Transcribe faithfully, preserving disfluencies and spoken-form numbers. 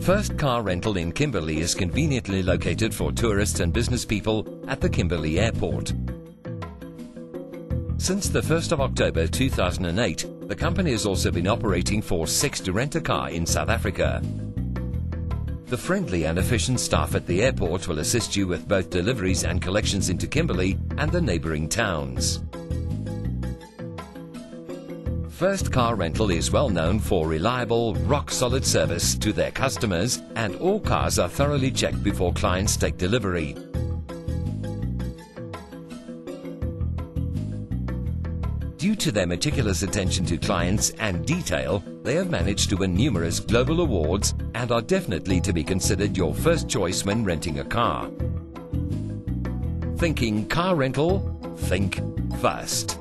First Car Rental in Kimberley is conveniently located for tourists and business people at the Kimberley Airport. Since the first of October two thousand eight, the company has also been operating for Six to Rent a Car in South Africa. The friendly and efficient staff at the airport will assist you with both deliveries and collections into Kimberley and the neighbouring towns. First Car Rental is well known for reliable, rock-solid service to their customers, and all cars are thoroughly checked before clients take delivery. Due to their meticulous attention to clients and detail, they have managed to win numerous global awards and are definitely to be considered your first choice when renting a car. Thinking car rental? Think First.